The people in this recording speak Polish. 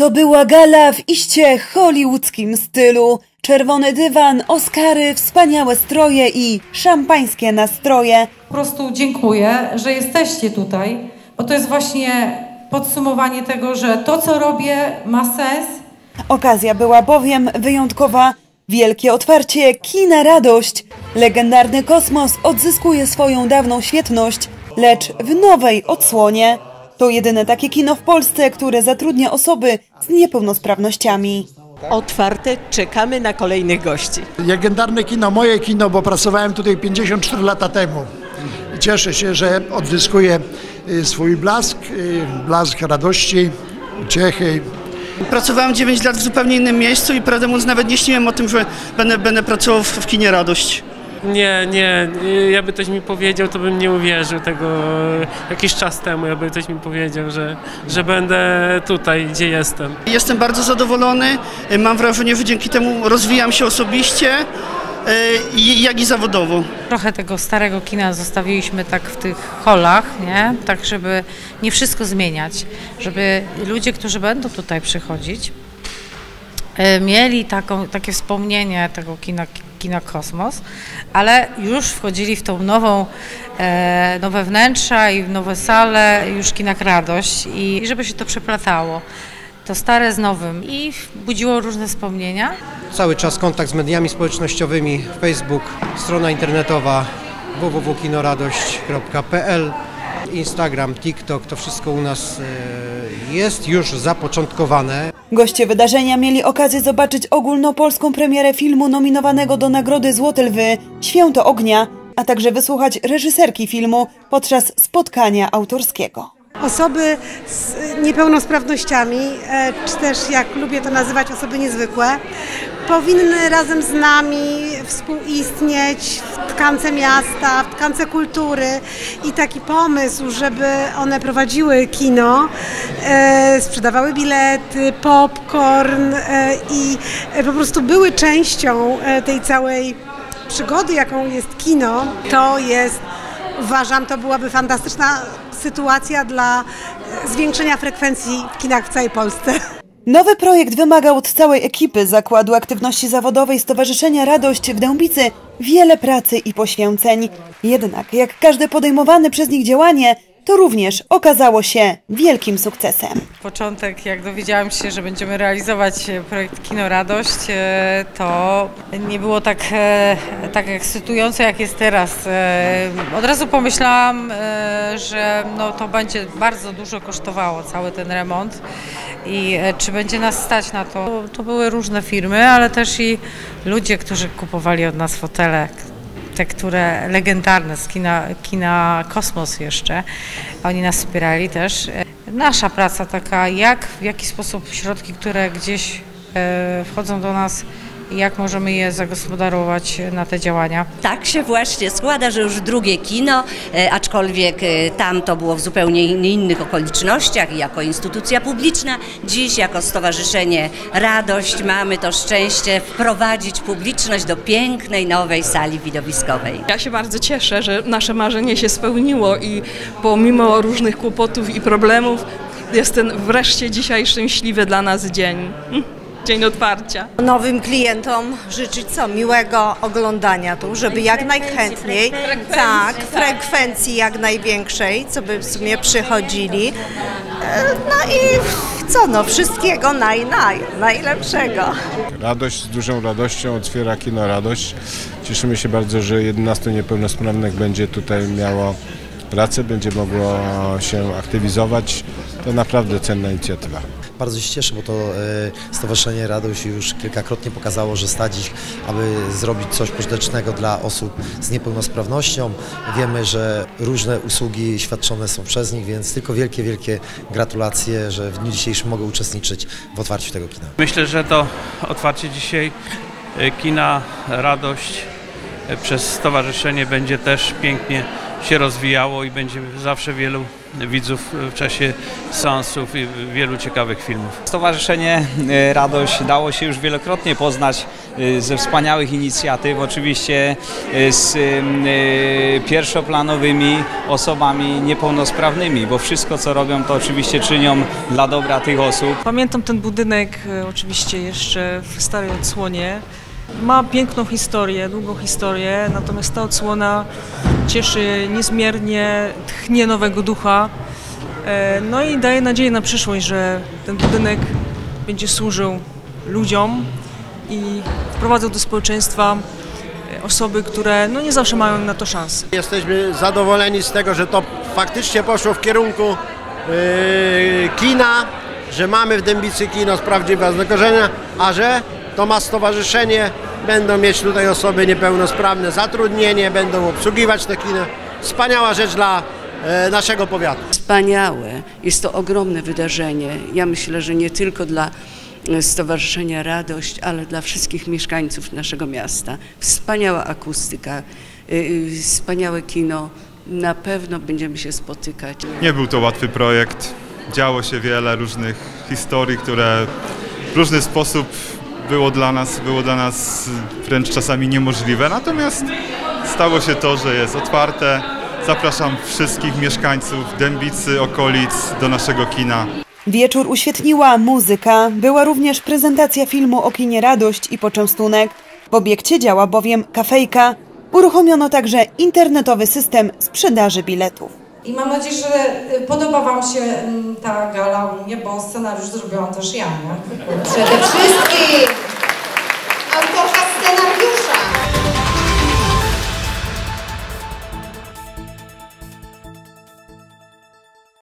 To była gala w iście hollywoodzkim stylu. Czerwony dywan, Oscary, wspaniałe stroje i szampańskie nastroje. Po prostu dziękuję, że jesteście tutaj, bo to jest właśnie podsumowanie tego, że to, co robię, ma sens. Okazja była bowiem wyjątkowa. Wielkie otwarcie Kina Radość. Legendarny Kosmos odzyskuje swoją dawną świetność, lecz w nowej odsłonie. To jedyne takie kino w Polsce, które zatrudnia osoby z niepełnosprawnościami. Otwarte, czekamy na kolejnych gości. Legendarne kino, moje kino, bo pracowałem tutaj 54 lata temu. I cieszę się, że odzyskuje swój blask, blask radości, uciechy. Pracowałem 9 lat w zupełnie innym miejscu i prawdę mówiąc nawet nie śniłem o tym, że będę pracował w kinie Radość. Nie, jakby ktoś mi powiedział, to bym nie uwierzył tego jakiś czas temu, jakby ktoś mi powiedział, że będę tutaj, gdzie jestem. Jestem bardzo zadowolony, mam wrażenie, że dzięki temu rozwijam się osobiście, jak i zawodowo. Trochę tego starego kina zostawiliśmy tak w tych holach, nie? Tak żeby nie wszystko zmieniać, żeby ludzie, którzy będą tutaj przychodzić, mieli takie wspomnienie tego kina Kosmos, ale już wchodzili w tą nowe wnętrza i w nowe sale, już kina Radość i żeby się to przeplatało, to stare z nowym i budziło różne wspomnienia. Cały czas kontakt z mediami społecznościowymi, Facebook, strona internetowa www.kinoradość.pl, Instagram, TikTok, to wszystko u nas jest już zapoczątkowane. Goście wydarzenia mieli okazję zobaczyć ogólnopolską premierę filmu nominowanego do Nagrody Złote Lwy Święto Ognia, a także wysłuchać reżyserki filmu podczas spotkania autorskiego. Osoby z niepełnosprawnościami, czy też jak lubię to nazywać osoby niezwykłe, powinny razem z nami współistnieć w tkance miasta, w tkance kultury i taki pomysł, żeby one prowadziły kino, sprzedawały bilety, popcorn i po prostu były częścią tej całej przygody, jaką jest kino, to jest, uważam, to byłaby fantastyczna sytuacja dla zwiększenia frekwencji w kinach w całej Polsce. Nowy projekt wymagał od całej ekipy Zakładu Aktywności Zawodowej Stowarzyszenia Radość w Dębicy wiele pracy i poświęceń. Jednak jak każde podejmowane przez nich działanie, to również okazało się wielkim sukcesem. Początek, jak dowiedziałam się, że będziemy realizować projekt Kino Radość, to nie było tak ekscytujące, jak jest teraz. Od razu pomyślałam, że no to będzie bardzo dużo kosztowało cały ten remont i czy będzie nas stać na to. To były różne firmy, ale też i ludzie, którzy kupowali od nas fotele, te, które legendarne z kina Kosmos jeszcze, oni nas wspierali też. Nasza praca taka, w jaki sposób środki, które gdzieś wchodzą do nas, jak możemy je zagospodarować na te działania. Tak się właśnie składa, że już drugie kino, aczkolwiek tam to było w zupełnie innych okolicznościach i jako instytucja publiczna. Dziś jako Stowarzyszenie Radość mamy to szczęście wprowadzić publiczność do pięknej nowej sali widowiskowej. Ja się bardzo cieszę, że nasze marzenie się spełniło i pomimo różnych kłopotów i problemów jest ten wreszcie dzisiaj szczęśliwy dla nas dzień. Dzień otwarcia. Nowym klientom życzyć miłego oglądania tu, żeby jak najchętniej, frekwencji jak największej, co by w sumie przychodzili. No i wszystkiego najlepszego. Radość, z dużą radością otwiera Kino Radość. Cieszymy się bardzo, że 11 niepełnosprawnych będzie tutaj miało pracę, będzie mogło się aktywizować. To naprawdę cenna inicjatywa. Bardzo się cieszę, bo to Stowarzyszenie Radość już kilkakrotnie pokazało, że stać ich, aby zrobić coś pożytecznego dla osób z niepełnosprawnością. Wiemy, że różne usługi świadczone są przez nich, więc tylko wielkie, wielkie gratulacje, że w dniu dzisiejszym mogę uczestniczyć w otwarciu tego kina. Myślę, że to otwarcie dzisiaj Kina Radość przez stowarzyszenie będzie też pięknie się rozwijało i będzie zawsze wielu widzów w czasie seansów i wielu ciekawych filmów. Stowarzyszenie Radość dało się już wielokrotnie poznać ze wspaniałych inicjatyw, oczywiście z pierwszoplanowymi osobami niepełnosprawnymi, bo wszystko co robią to oczywiście czynią dla dobra tych osób. Pamiętam ten budynek oczywiście jeszcze w starej odsłonie. Ma piękną historię, długą historię, natomiast ta odsłona cieszy niezmiernie, tchnie nowego ducha, no i daje nadzieję na przyszłość, że ten budynek będzie służył ludziom i wprowadzał do społeczeństwa osoby, które no nie zawsze mają na to szansę. Jesteśmy zadowoleni z tego, że to faktycznie poszło w kierunku kina, że mamy w Dębicy kino z prawdziwego zakorzenia, a że to ma stowarzyszenie, będą mieć tutaj osoby niepełnosprawne zatrudnienie, będą obsługiwać te kina. Wspaniała rzecz dla naszego powiatu. Wspaniałe, jest to ogromne wydarzenie. Ja myślę, że nie tylko dla Stowarzyszenia Radość, ale dla wszystkich mieszkańców naszego miasta. Wspaniała akustyka, wspaniałe kino. Na pewno będziemy się spotykać. Nie był to łatwy projekt. Działo się wiele różnych historii, które w różny sposób było dla nas wręcz czasami niemożliwe, natomiast stało się to, że jest otwarte. Zapraszam wszystkich mieszkańców Dębicy, okolic do naszego kina. Wieczór uświetniła muzyka, była również prezentacja filmu o kinie Radość i poczęstunek. W obiekcie działa bowiem kafejka. Uruchomiono także internetowy system sprzedaży biletów. I mam nadzieję, że podoba Wam się ta gala u mnie, bo scenariusz zrobiłam też ja, nie? Przede wszystkim!